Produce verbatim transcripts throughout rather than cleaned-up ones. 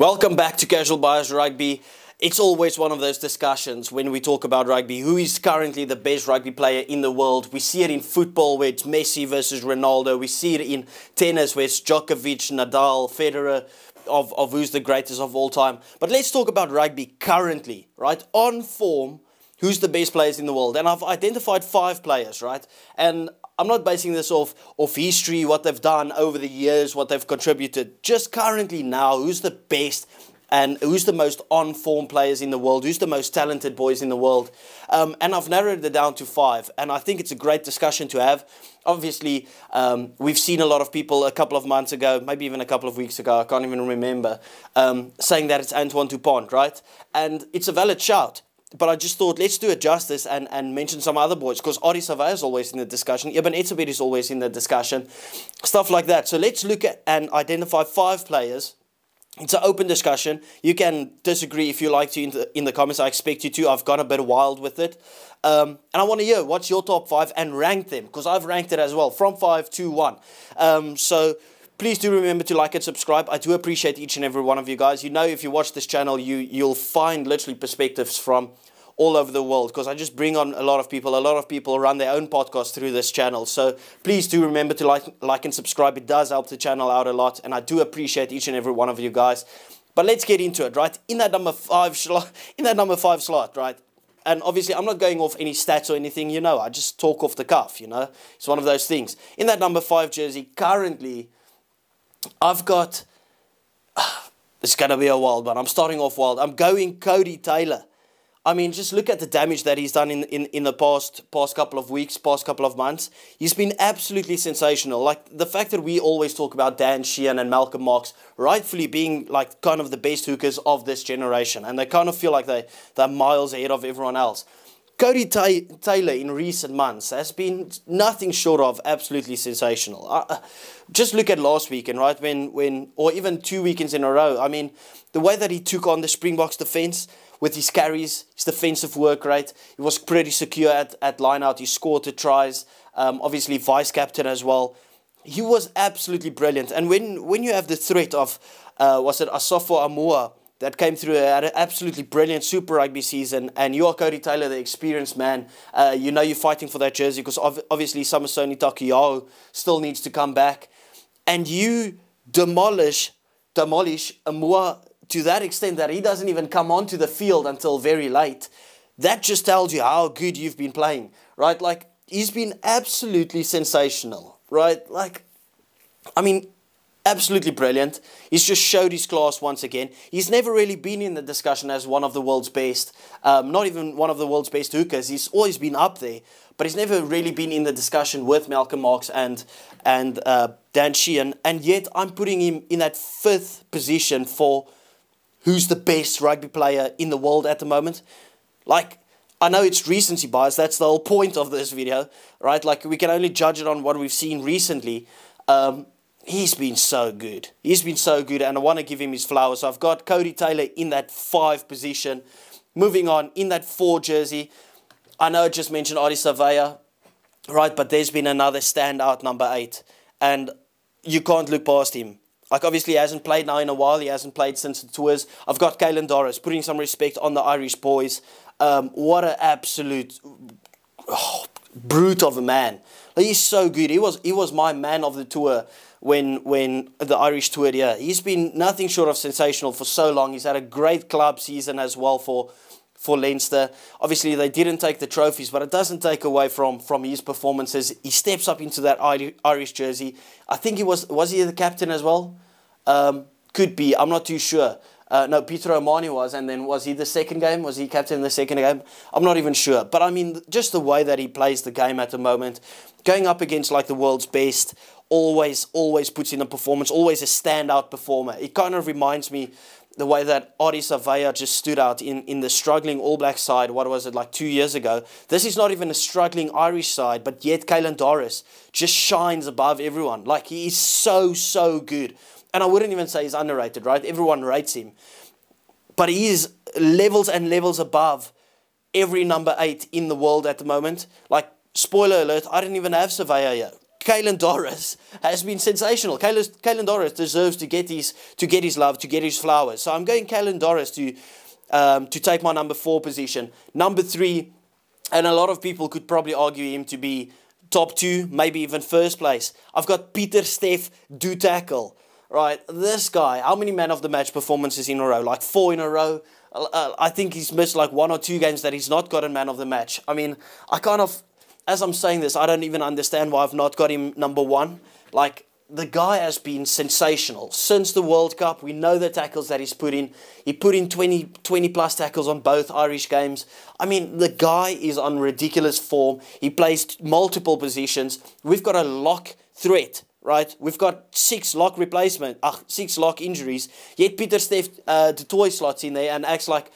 Welcome back to Casual Bias Rugby. It's always one of those discussions when we talk about rugby. Who is currently the best rugby player in the world? We see it in football where it's Messi versus Ronaldo. We see it in tennis where it's Djokovic, Nadal, Federer, of, of who's the greatest of all time. But let's talk about rugby currently, right? On form, who's the best players in the world? And I've identified five players, right? And I'm not basing this off of history, what they've done over the years, what they've contributed. Just currently now, who's the best and who's the most on-form players in the world, who's the most talented boys in the world. Um, and I've narrowed it down to five, and I think it's a great discussion to have. Obviously, um, we've seen a lot of people a couple of months ago, maybe even a couple of weeks ago, I can't even remember, um, saying that it's Antoine Dupont, right? And it's a valid shout. But I just thought, let's do it justice and, and mention some other boys, because Ardie Savea is always in the discussion. Eben Etzebeth is always in the discussion. Stuff like that. So let's look at and identify five players. It's an open discussion. You can disagree if you like to in the, in the comments. I expect you to. I've gone a bit wild with it. Um, and I want to hear what's your top five and rank them, because I've ranked it as well from five to one. Um, so please do remember to like and subscribe. I do appreciate each and every one of you guys. You know, if you watch this channel, you, you'll find literally perspectives from all over the world, because I just bring on a lot of people. A lot of people run their own podcasts through this channel. So please do remember to like, like and subscribe. It does help the channel out a lot, and I do appreciate each and every one of you guys. But let's get into it, right? In that number five slot, in that number five slot, right? And obviously, I'm not going off any stats or anything. You know, I just talk off the cuff. You know, it's one of those things. In that number five jersey, currently, I've got. Uh, it's gonna be a wild one. I'm starting off wild. I'm going Cody Taylor. I mean, just look at the damage that he's done in, in, in the past past couple of weeks, past couple of months. He's been absolutely sensational. Like, the fact that we always talk about Dan Sheehan and Malcolm Marks rightfully being, like, kind of the best hookers of this generation. And they kind of feel like they, they're miles ahead of everyone else. Cody Ta Taylor in recent months has been nothing short of absolutely sensational. Uh, just look at last weekend, right? When, when, or even two weekends in a row. I mean, the way that he took on the Springboks defense with his carries, his defensive work rate, he was pretty secure at, at line-out. He scored the tries, um, obviously vice-captain as well. He was absolutely brilliant. And when, when you have the threat of, uh, was it Asafo Aumua, that came through, had an absolutely brilliant Super Rugby season, and you are Cody Taylor, the experienced man. Uh, you know you're fighting for that jersey, because ov obviously Samisoni Taki'aau still needs to come back. And you demolish, demolish Aumua to that extent that he doesn't even come onto the field until very late. That just tells you how good you've been playing, right? Like, he's been absolutely sensational, right? Like, I mean, absolutely brilliant. He's just showed his class once again. He's never really been in the discussion as one of the world's best, um, not even one of the world's best hookers. He's always been up there, but he's never really been in the discussion with Malcolm Marks and, and uh, Dan Sheehan, and yet I'm putting him in that fifth position for who's the best rugby player in the world at the moment. Like, I know it's recency bias, that's the whole point of this video, right? Like, we can only judge it on what we've seen recently. Um, he's been so good. He's been so good, and I want to give him his flowers. So I've got Cody Taylor in that five position. Moving on, in that four jersey, I know I just mentioned Ardie Savea, right? But there's been another standout number eight, and you can't look past him. Like, obviously, he hasn't played now in a while. He hasn't played since the tours. I've got Caelan Doris, putting some respect on the Irish boys. Um, what an absolute oh, brute of a man. Like, he's so good. He was he was my man of the tour when, when the Irish toured here. He's been nothing short of sensational for so long. He's had a great club season as well for, for Leinster. Obviously, they didn't take the trophies, but it doesn't take away from, from his performances. He steps up into that Irish jersey. I think he was, was he the captain as well? Um, could be, I'm not too sure. Uh, no, Peter O'Mahony was, and then was he the second game? Was he captain the second game? I'm not even sure. But I mean, just the way that he plays the game at the moment, going up against like the world's best, always, always puts in a performance, always a standout performer. It kind of reminds me the way that Ardie Savea just stood out in, in the struggling All Blacks side, what was it, like two years ago. This is not even a struggling Irish side, but yet Caelan Doris just shines above everyone. Like, he is so, so good. And I wouldn't even say he's underrated, right? Everyone rates him. But he is levels and levels above every number eight in the world at the moment. Like, spoiler alert, I didn't even have Savea here. Caelan Doris has been sensational. Caelan Doris deserves to get his to get his love, to get his flowers. So I'm going Caelan Doris to um, to take my number four position. Number three, and a lot of people could probably argue him to be top two, maybe even first place. I've got Pieter-Steph du Toit. Right, this guy, how many man of the match performances in a row? Like four in a row. Uh, I think he's missed like one or two games that he's not gotten man of the match. I mean, I kind of, as I'm saying this, I don't even understand why I've not got him number one. Like, the guy has been sensational. Since the World Cup, we know the tackles that he's put in. He put in twenty, twenty plus tackles on both Irish games. I mean, the guy is on ridiculous form. He plays multiple positions. We've got a lock threat. Right, we've got six lock replacement, uh, six lock injuries. Yet Pieter-Steph uh, du Toit slots in there and acts like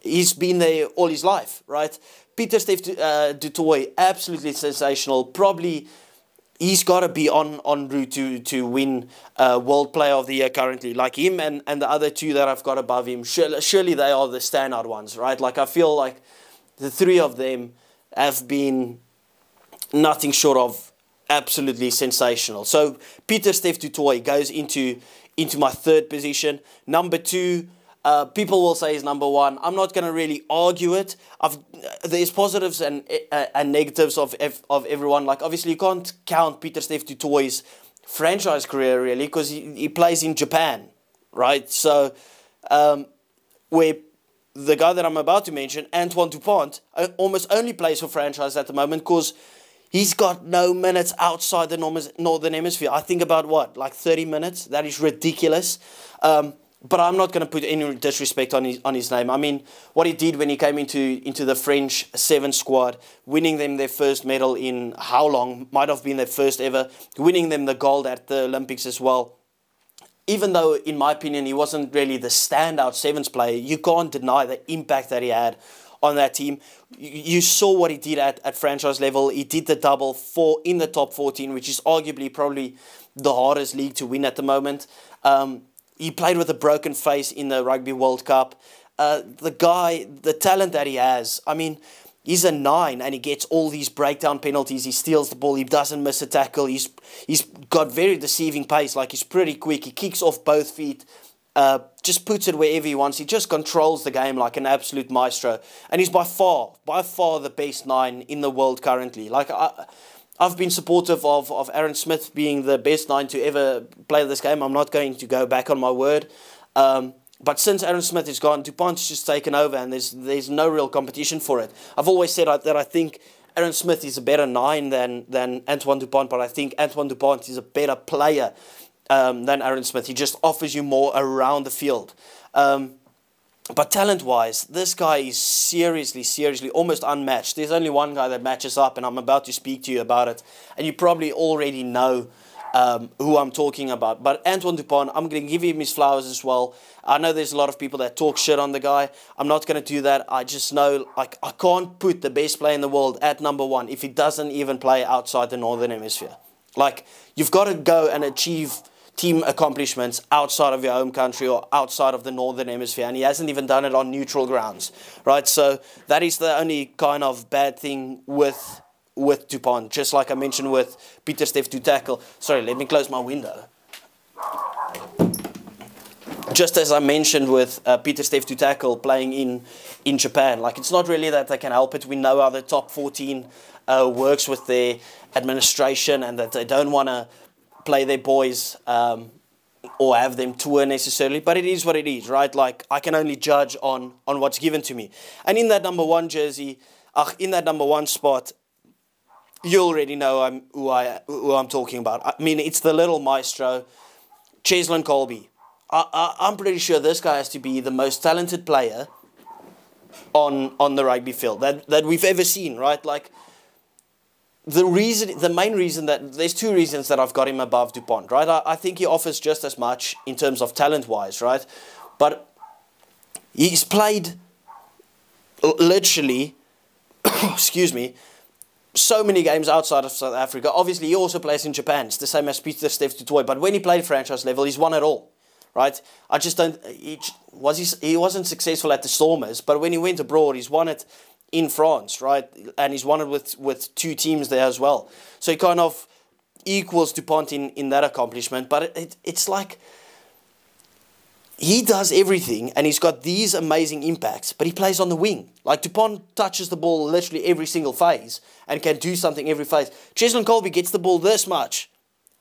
he's been there all his life. Right, Pieter-Steph uh, du Toit, absolutely sensational. Probably he's got to be on on route to to win uh, World Player of the Year currently. Like him and and the other two that I've got above him. Surely, surely they are the standout ones. Right, like I feel like the three of them have been nothing short of absolutely sensational. So Pieter-Steph du Toit goes into into my third position. Number two, uh, people will say is number one. I'm not going to really argue it. I've, there's positives and uh, and negatives of of everyone. Like obviously you can't count Pieter-Steph du Toit's franchise career really because he, he plays in Japan, right? So um, where the guy that I'm about to mention, Antoine Dupont, almost only plays for franchise at the moment because he's got no minutes outside the Northern Hemisphere. I think about what? Like thirty minutes? That is ridiculous. Um, but I'm not going to put any disrespect on his, on his name. I mean, what he did when he came into, into the French seven squad, winning them their first medal in how long? Might have been their first ever. Winning them the gold at the Olympics as well. Even though, in my opinion, he wasn't really the standout sevens player, you can't deny the impact that he had on that team. You saw what he did at, at franchise level. He did the double four in the top fourteen, which is arguably probably the hardest league to win at the moment. Um, he played with a broken face in the Rugby World Cup. Uh, the guy, the talent that he has, I mean, he's a nine and he gets all these breakdown penalties. He steals the ball. He doesn't miss a tackle. He's He's got very deceiving pace. Like, he's pretty quick. He kicks off both feet. Uh, just puts it wherever he wants. He just controls the game like an absolute maestro. And he's by far, by far the best nine in the world currently. Like, I, I've been supportive of, of Aaron Smith being the best nine to ever play this game. I'm not going to go back on my word. Um, but since Aaron Smith is gone, Dupont's just taken over and there's, there's no real competition for it. I've always said that I think Aaron Smith is a better nine than, than Antoine Dupont, but I think Antoine Dupont is a better player Um, than Aaron Smith. He just offers you more around the field. Um, but talent-wise, this guy is seriously, seriously almost unmatched. There's only one guy that matches up, and I'm about to speak to you about it. And you probably already know um, who I'm talking about. But Antoine Dupont, I'm going to give him his flowers as well. I know there's a lot of people that talk shit on the guy. I'm not going to do that. I just know like, I can't put the best player in the world at number one if he doesn't even play outside the Northern Hemisphere. Like, you've got to go and achieve team accomplishments outside of your home country or outside of the Northern Hemisphere, and he hasn't even done it on neutral grounds, right? So that is the only kind of bad thing with with Dupont, just like I mentioned with Pieter-Steph du Toit. Sorry, let me close my window. Just as I mentioned with uh, Pieter-Steph du Toit playing in in Japan, like it's not really that they can help it. We know how the top fourteen uh, works with their administration and that they don't want to play their boys um, or have them tour necessarily, but it is what it is, right? Like, I can only judge on on what's given to me. And in that number one jersey, uh, in that number one spot, you already know I'm, who, I, who I'm talking about. I mean, it's the little maestro, Cheslin Kolbe. I, I, I'm pretty sure this guy has to be the most talented player on on the rugby field that, that we've ever seen, right? Like, The reason, the main reason that, there's two reasons that I've got him above Dupont, right? I, I think he offers just as much in terms of talent-wise, right? But he's played literally, excuse me, so many games outside of South Africa. Obviously, he also plays in Japan. It's the same as Pieter-Steph du Toit. But when he played franchise level, he's won it all, right? I just don't, he, was he, he wasn't successful at the Stormers, but when he went abroad, he's won it in France, right? And he's won it with, with two teams there as well. So he kind of equals Dupont in, in that accomplishment, but it, it, it's like he does everything and he's got these amazing impacts, but he plays on the wing. Like Dupont touches the ball literally every single phase and can do something every phase. Cheslin Kolbe gets the ball this much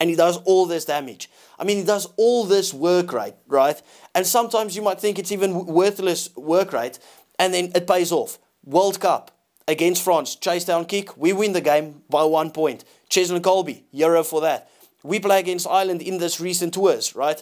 and he does all this damage. I mean, he does all this work rate, right? And sometimes you might think it's even worthless work rate, and then it pays off. World Cup against France, chase down kick, we win the game by one point. Cheslin Kolbe, Euro for that. We play against Ireland in this recent tours, right?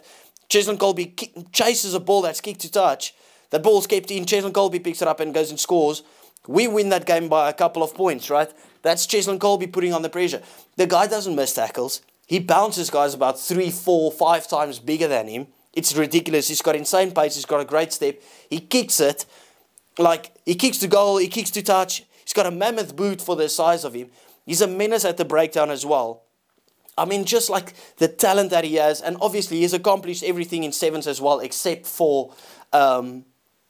Cheslin Kolbe chases a ball that's kicked to touch. That ball's kept in, Cheslin Kolbe picks it up and goes and scores. We win that game by a couple of points, right? That's Cheslin Kolbe putting on the pressure. The guy doesn't miss tackles. He bounces guys about three, four, five times bigger than him. It's ridiculous. He's got insane pace. He's got a great step. He kicks it. Like, he kicks to goal. He kicks to touch. He's got a mammoth boot for the size of him. He's a menace at the breakdown as well. I mean, just like the talent that he has. And obviously, he's accomplished everything in sevens as well, except for um,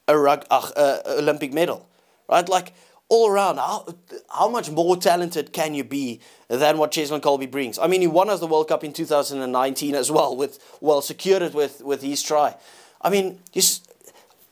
a rug, uh, uh, Olympic medal. Right? Like, all around, how, how much more talented can you be than what Cheslin Kolbe brings? I mean, he won us the World Cup in two thousand nineteen as well, with well, secured it with, with his try. I mean, just,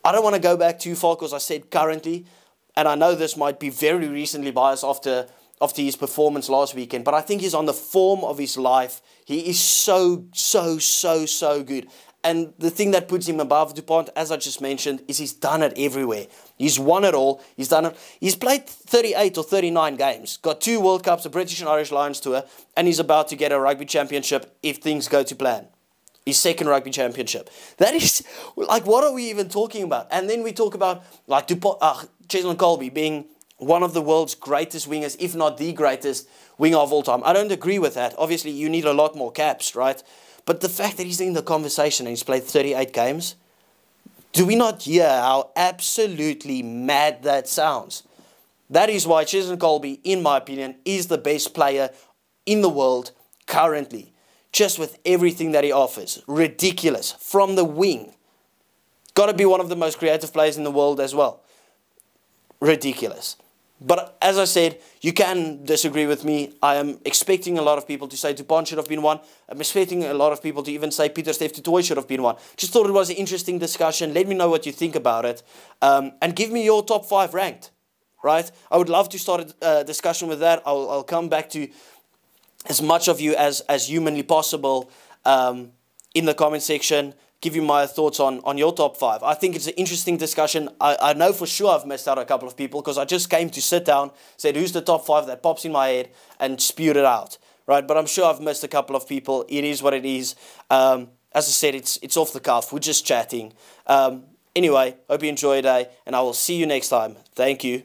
I don't want to go back too far because I said currently, and I know this might be very recently biased after, after his performance last weekend, but I think he's on the form of his life. He is so, so, so, so good. And the thing that puts him above Dupont, as I just mentioned, is he's done it everywhere. He's won it all. He's done it. He's played thirty-eight or thirty-nine games, got two World Cups, a British and Irish Lions tour, and he's about to get a Rugby Championship if things go to plan. His second Rugby Championship. That is, like, what are we even talking about? And then we talk about, like, Dupont, uh, Cheslin Kolbe being one of the world's greatest wingers, if not the greatest winger of all time. I don't agree with that. Obviously, you need a lot more caps, right? But the fact that he's in the conversation and he's played thirty-eight games, do we not hear how absolutely mad that sounds? That is why Cheslin Kolbe, in my opinion, is the best player in the world currently. Just with everything that he offers. Ridiculous. From the wing. Got to be one of the most creative players in the world as well. Ridiculous. But as I said, you can disagree with me. I am expecting a lot of people to say Dupont should have been one. I'm expecting a lot of people to even say Pieter-Steph du Toit should have been one. Just thought it was an interesting discussion. Let me know what you think about it. Um, and give me your top five ranked, right? I would love to start a uh, discussion with that. I'll, I'll come back to as much of you as, as humanly possible um, in the comment section. Give you my thoughts on, on your top five. I think it's an interesting discussion. I, I know for sure I've missed out a couple of people because I just came to sit down, said who's the top five that pops in my head and spewed it out, right? But I'm sure I've missed a couple of people. It is what it is. Um, as I said, it's, it's off the cuff. We're just chatting. Um, anyway, hope you enjoy your day and I will see you next time. Thank you.